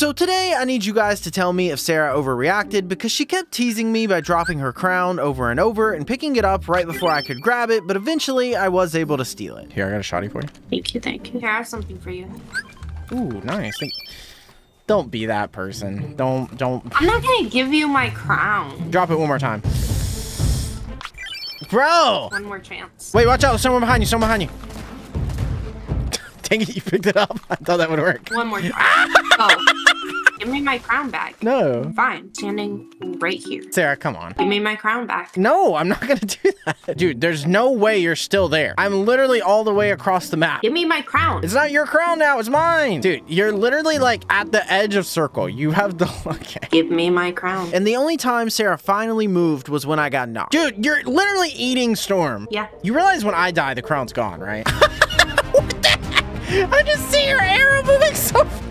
So today I need you guys to tell me if Sarah overreacted, because she kept teasing me by dropping her crown over and over and picking it up right before I could grab it, but eventually I was able to steal it. Here, I got a shotty for you. Thank you, thank you. Here, I have something for you. Ooh, nice. Don't be that person. Don't. I'm not gonna give you my crown. Drop it one more time. Bro! One more chance. Wait, watch out. There's someone behind you. Someone behind you. Dang it, you picked it up. I thought that would work. One more time. Oh. Give me my crown back. No. Fine. Standing right here. Sarah, come on. Give me my crown back. No, I'm not going to do that. Dude, there's no way you're still there. I'm literally all the way across the map. Give me my crown. It's not your crown now. It's mine. Dude, you're literally like at the edge of circle. You have the... Okay. Give me my crown. And the only time Sarah finally moved was when I got knocked. Dude, you're literally eating Storm. Yeah. You realize when I die, the crown's gone, right? What the heck? I just see your arrow moving so fast.